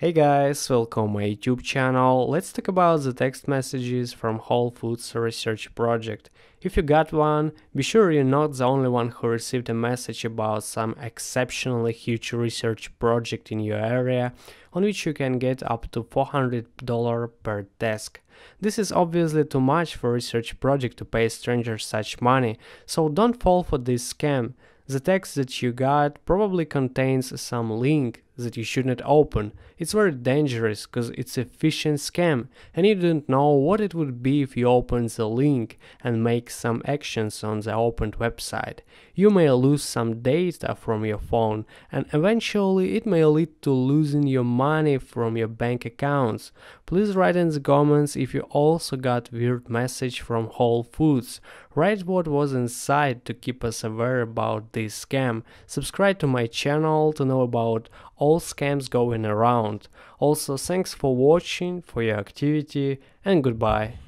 Hey guys, welcome to my YouTube channel. Let's talk about the text messages from Whole Foods research project. If you got one, be sure you're not the only one who received a message about some exceptionally huge research project in your area, on which you can get up to $400 per task. This is obviously too much for a research project to pay strangers such money, so don't fall for this scam. The text that you got probably contains some link that you shouldn't open. It's very dangerous because it's a phishing scam and you don't know what it would be if you open the link and make some actions on the opened website. You may lose some data from your phone and eventually it may lead to losing your money from your bank accounts. Please write in the comments if you also got weird message from Whole Foods. Write what was inside to keep us aware about this scam. Subscribe to my channel to know about all scams going around. Also, thanks for watching, for your activity, and goodbye.